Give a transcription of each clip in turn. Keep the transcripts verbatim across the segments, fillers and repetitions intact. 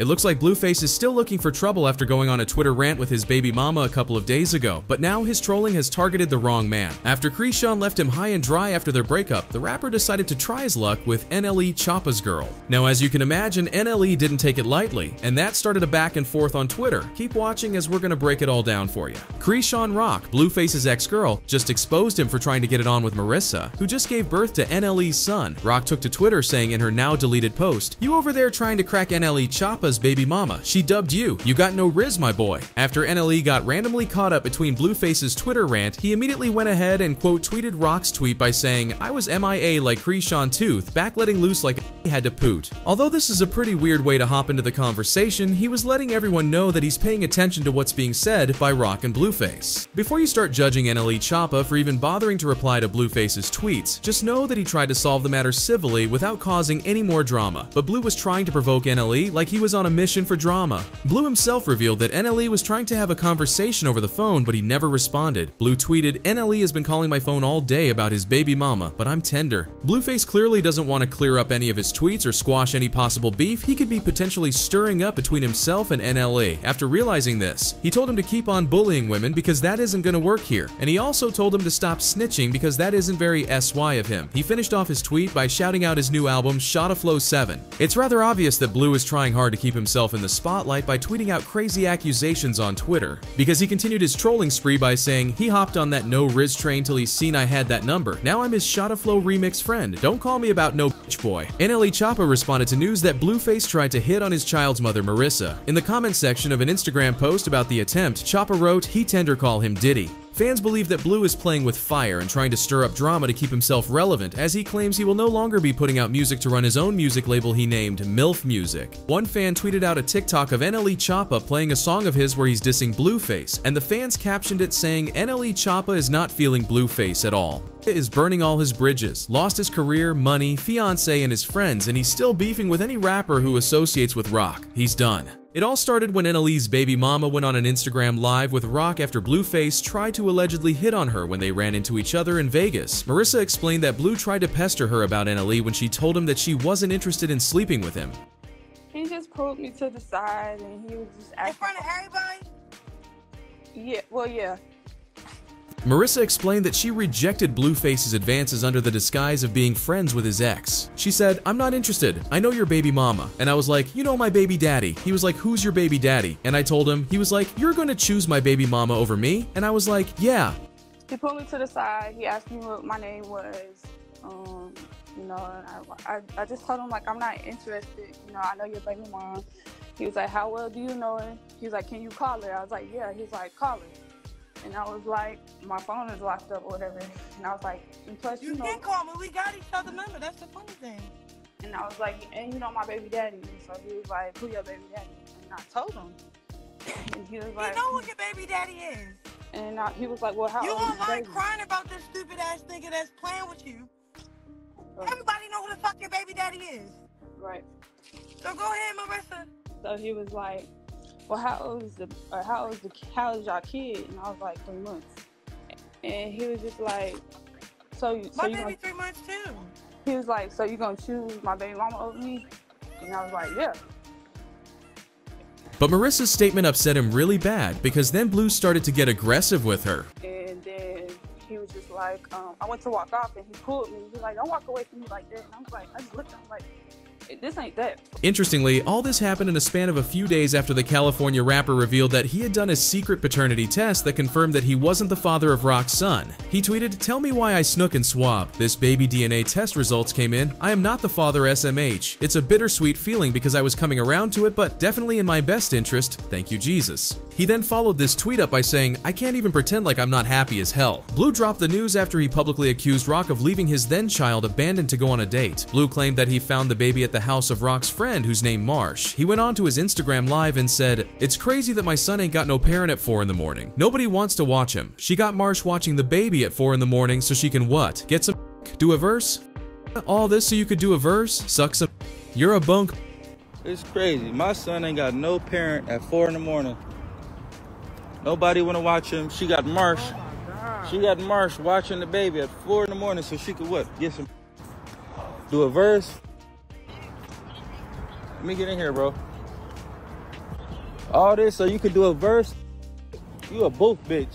It looks like Blueface is still looking for trouble after going on a Twitter rant with his baby mama a couple of days ago, but now his trolling has targeted the wrong man. After Chrisean left him high and dry after their breakup, the rapper decided to try his luck with N L E Choppa's girl. Now, as you can imagine, N L E didn't take it lightly, and that started a back and forth on Twitter. Keep watching as we're gonna break it all down for you. Chrisean Rock, Blueface's ex-girl, just exposed him for trying to get it on with Marissa, who just gave birth to N L E's son. Rock took to Twitter saying in her now-deleted post, "You over there trying to crack N L E Choppa's baby mama. She dubbed you. You got no riz, my boy." After N L E got randomly caught up between Blueface's Twitter rant, he immediately went ahead and quote tweeted Rock's tweet by saying, "I was M I A like Chrisean Tooth, back letting loose like I had to poot." Although this is a pretty weird way to hop into the conversation, he was letting everyone know that he's paying attention to what's being said by Rock and Blueface. Before you start judging N L E Choppa for even bothering to reply to Blueface's tweets, just know that he tried to solve the matter civilly without causing any more drama, but Blue was trying to provoke N L E like he was on a mission for drama. Blue himself revealed that N L E was trying to have a conversation over the phone, but he never responded. Blue tweeted, "N L E has been calling my phone all day about his baby mama, but I'm tender." Blueface clearly doesn't want to clear up any of his tweets or squash any possible beef he could be potentially stirring up between himself and N L E. After realizing this, he told him to keep on bullying women because that isn't going to work here, and he also told him to stop snitching because that isn't very S Y of him. He finished off his tweet by shouting out his new album, Shotta Flow seven. It's rather obvious that Blue is trying hard to keep himself in the spotlight by tweeting out crazy accusations on Twitter, because he continued his trolling spree by saying, "He hopped on that no riz train till he's seen I had that number. Now I'm his Shotta Flow remix friend. Don't call me about no bitch boy." N L E Choppa responded to news that Blueface tried to hit on his child's mother, Marissa. In the comment section of an Instagram post about the attempt, Choppa wrote, "He tender call him Diddy." Fans believe that Blue is playing with fire and trying to stir up drama to keep himself relevant, as he claims he will no longer be putting out music to run his own music label he named MILF Music. One fan tweeted out a TikTok of N L E Choppa playing a song of his where he's dissing Blueface, and the fans captioned it saying, "N L E Choppa is not feeling Blueface at all. Is burning all his bridges, lost his career, money, fiance, and his friends, and he's still beefing with any rapper who associates with Rock. He's done." It all started when N L E's baby mama went on an Instagram live with Rock after Blueface tried to allegedly hit on her when they ran into each other in Vegas. Marissa explained that Blue tried to pester her about N L E when she told him that she wasn't interested in sleeping with him. He just pulled me to the side and he was just acting in front of everybody? Yeah, well, yeah. Marissa explained that she rejected Blueface's advances under the disguise of being friends with his ex. She said, "I'm not interested. I know your baby mama." And I was like, "You know my baby daddy." He was like, "Who's your baby daddy?" And I told him. He was like, "You're gonna choose my baby mama over me?" And I was like, "Yeah." He pulled me to the side. He asked me what my name was. Um, you know, I, I, I just told him, like, "I'm not interested. You know, I know your baby mom." He was like, "How well do you know her?" He was like, "Can you call her?" I was like, "Yeah." He's like, "Call her." And I was like, "My phone is locked up or whatever." And I was like, and plus, you, you know, can call me. We got each other number. That's the funny thing. And I was like, "And you know my baby daddy." And so he was like, "Who your baby daddy?" And I told him. And he was like, "You know what your baby daddy is." And I, he was like, "Well, how you old is your baby?" You online crying about this stupid ass nigga that's playing with you. Right. Everybody know who the fuck your baby daddy is. Right. So go ahead, Marissa. So he was like, "Well, how old is the, or how old is the, how old is your kid?" And I was like, three months. And he was just like, so, so my baby gonna, three months too. He was like, "So you gonna choose my baby mama over me?" And I was like, "Yeah." But Marissa's statement upset him really bad, because then Blue started to get aggressive with her. And then he was just like, um, I went to walk off and he pulled me. He was like, "Don't walk away from me like that." And I was like, I just looked at him like, "This ain't that." Interestingly, all this happened in a span of a few days after the California rapper revealed that he had done a secret paternity test that confirmed that he wasn't the father of Rock's son. He tweeted, "Tell me why I snook and swab. This baby D N A test results came in. I am not the father, S M H. It's a bittersweet feeling because I was coming around to it, but definitely in my best interest. Thank you, Jesus." He then followed this tweet up by saying, "I can't even pretend like I'm not happy as hell." Blue dropped the news after he publicly accused Rock of leaving his then child abandoned to go on a date. Blue claimed that he found the baby at the house of Rock's friend, who's named Marsh. He went on to his Instagram live and said, "It's crazy that my son ain't got no parent at four in the morning. Nobody wants to watch him. She got Marsh watching the baby at four in the morning so she can what? Get some do a verse? All this so you could do a verse? Suck some. You're a bunk. It's crazy. My son ain't got no parent at four in the morning. Nobody want to watch him. She got Marsh. Oh she got Marsh watching the baby at four in the morning so she could what? Get some do a verse? Let me get in here, bro. All this so you could do a verse? You a booth bitch.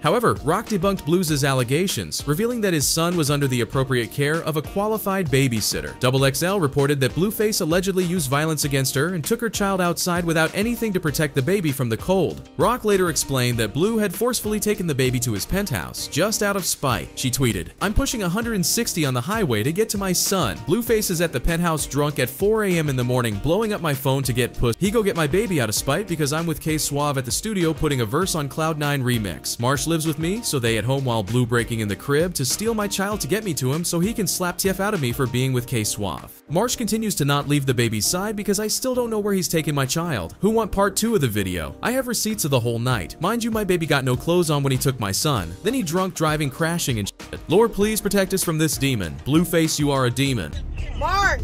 However, Rock debunked Blues' allegations, revealing that his son was under the appropriate care of a qualified babysitter. Double X L reported that Blueface allegedly used violence against her and took her child outside without anything to protect the baby from the cold. Rock later explained that Blue had forcefully taken the baby to his penthouse, just out of spite. She tweeted, "I'm pushing one hundred sixty on the highway to get to my son. Blueface is at the penthouse drunk at four A M in the morning, blowing up my phone to get pussy. He go get my baby out of spite because I'm with K-Suave at the studio putting a verse on Cloud nine remix. Marsh lives with me, so they at home while Blue breaking in the crib to steal my child to get me to him so he can slap T F out of me for being with K-Suave. Marsh continues to not leave the baby's side because I still don't know where he's taking my child. Who want part two of the video? I have receipts of the whole night. Mind you, my baby got no clothes on when he took my son. Then he drunk driving, crashing and shit. Lord, please protect us from this demon. Blueface, you are a demon." Marsh,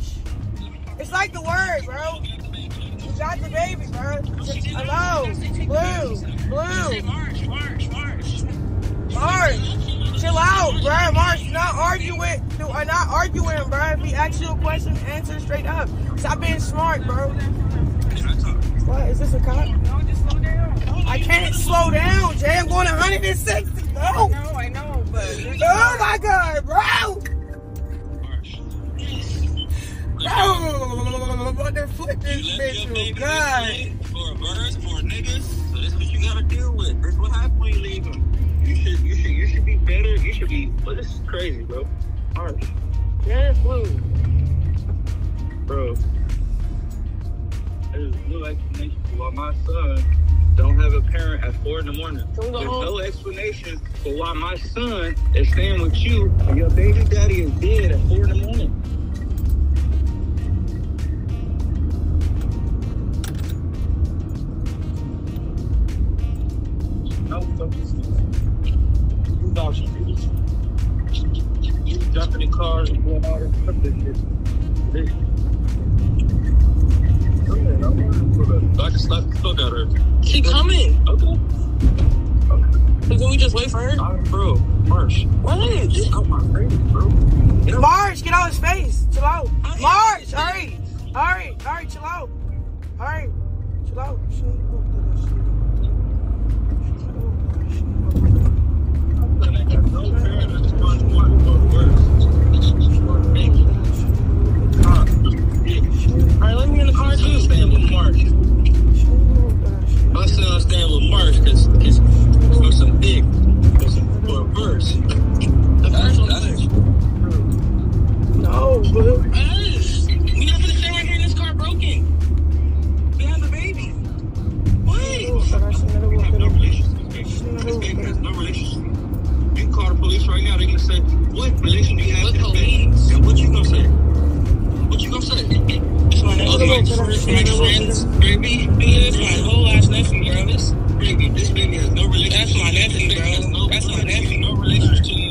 it's like the word, bro. You got the baby, bro. Hello, Blue, Blue. Marsh, Marsh, Marsh. Marsh, chill out, bro. Marsh, not arguing. No, I'm not arguing, bro. If he asks you a question, answer straight up. Stop being smart, bro. What? Is this a cop? No, just slow down. I can't slow down, Jay. I'm going one hundred sixty, bro. I know, I know, but. Oh my God, bro. Marsh. Bro, I'm about to flip this bitch, oh God. For a verse, for niggas. So this is what you gotta deal with. This is what happens when you leave him. You should, you should, you should be better. You should be. Well, this is crazy, bro. Marsh. Yes, Blue. Bro. There's no explanation for why my son don't have a parent at four in the morning. There's no explanation for why my son is staying with you and your baby daddy is dead at four in the morning. No fucking sense. You jumping in cars and doing all this stupid shit. I just slapped the fuck out of her. She coming. Okay. Okay. So can we just wait for her? Right, bro, Marsh. What? Get out my face, bro. Get Marsh, get out his face. Chill out. Marsh, hurry. Hurry, hurry, chill out. Hurry, chill out. Chill out. Alright, let me in the car too. Staying with Marsh. My son staying with Marsh because it's for some dick, for some for a verse. That's nice. No, bro. We're not gonna stay right here in this car broken. We have a baby. What? We have no relationship with this baby. This baby has no relationship. You call the police right now, they can say, what relation do you have to the baby? And what you gonna say? What you gonna say? It's my other my friends, baby. It's my whole ass nephew, bro. This baby, this baby has no relationship. That's my nephew, bro. That's my nephew. No relationship to you.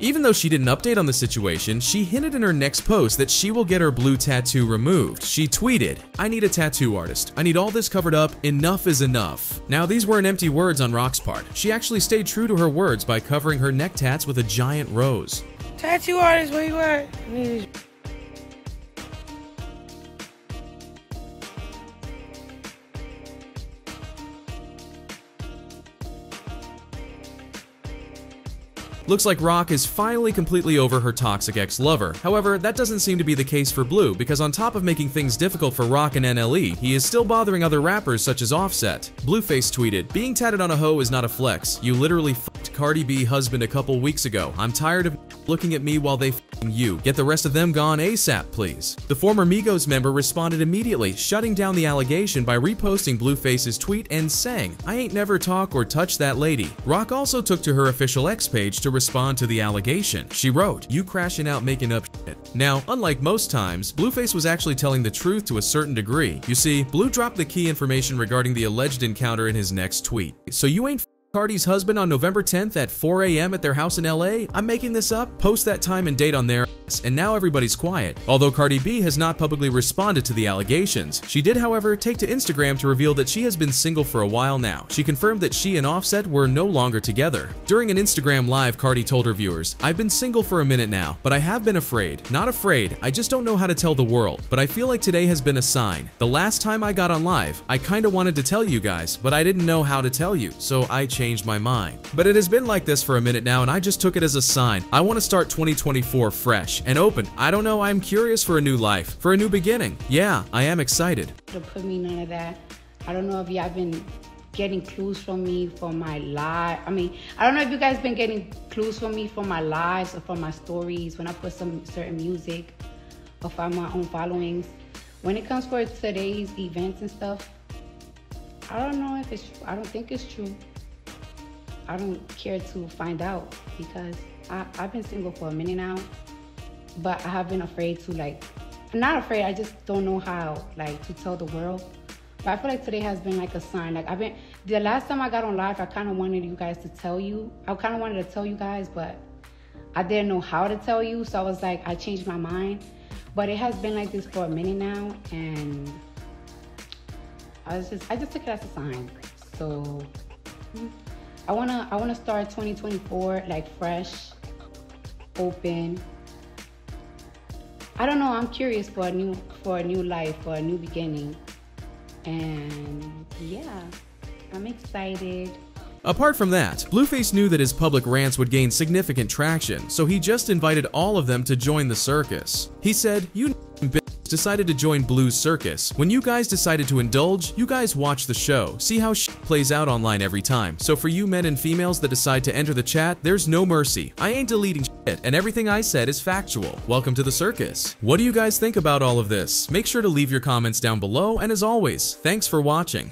Even though she didn't update on the situation, she hinted in her next post that she will get her blue tattoo removed. She tweeted, "I need a tattoo artist. I need all this covered up. Enough is enough." Now, these weren't empty words on Rock's part. She actually stayed true to her words by covering her neck tats with a giant rose. Tattoo artist, where you at? I need this. Looks like Rock is finally completely over her toxic ex-lover. However, that doesn't seem to be the case for Blue, because on top of making things difficult for Rock and N L E, he is still bothering other rappers such as Offset. Blueface tweeted, "Being tatted on a hoe is not a flex. You literally fucked Cardi B husband a couple weeks ago. I'm tired of looking at me while they fucking you. Get the rest of them gone ASAP, please." The former Migos member responded immediately, shutting down the allegation by reposting Blueface's tweet and saying, "I ain't never talk or touch that lady." Rock also took to her official X page to respond to the allegation. She wrote, "You crashing out making up shit." Now, unlike most times, Blueface was actually telling the truth to a certain degree. You see, Blue dropped the key information regarding the alleged encounter in his next tweet. "So you ain't Cardi's husband on November tenth at four A M at their house in L A? I'm making this up. Post that time and date on there. minutes, and now everybody's quiet. Although Cardi B has not publicly responded to the allegations, she did, however, take to Instagram to reveal that she has been single for a while now. She confirmed that she and Offset were no longer together. During an Instagram live, Cardi told her viewers, "I've been single for a minute now, but I have been afraid. Not afraid, I just don't know how to tell the world. But I feel like today has been a sign. The last time I got on live, I kinda wanted to tell you guys, but I didn't know how to tell you, so I changed my mind. But it has been like this for a minute now, and I just took it as a sign. I want to start twenty twenty-four fresh and open. I don't know, I'm curious for a new life, for a new beginning. Yeah, I am excited." Don't put me none of that. I don't know if y'all been getting clues from me for my live. I mean, I don't know if you guys been getting clues from me for my lives or for my stories when I put some certain music or find my own followings. When it comes for today's events and stuff, I don't know if it's true. I don't think it's true. I don't care to find out because I, I've been single for a minute now, but I have been afraid to, like, I'm not afraid, I just don't know how, like, to tell the world. But I feel like today has been like a sign. Like, I've been, the last time I got on live, I kind of wanted you guys to tell you. I kind of wanted to tell you guys, but I didn't know how to tell you. So I was like, I changed my mind. But it has been like this for a minute now, and I was just, I just took it as a sign. So I wanna, I wanna start twenty twenty-four like fresh, open. I don't know. I'm curious for a new, for a new life, for a new beginning. And yeah, I'm excited. Apart from that, Blueface knew that his public rants would gain significant traction, so he just invited all of them to join the circus. He said, "You decided to join Blue's circus. When you guys decided to indulge, you guys watch the show, see how sh plays out online every time. So for you men and females that decide to enter the chat, there's no mercy. I ain't deleting shit, and everything I said is factual. Welcome to the circus." What do you guys think about all of this? Make sure to leave your comments down below, and as always, thanks for watching.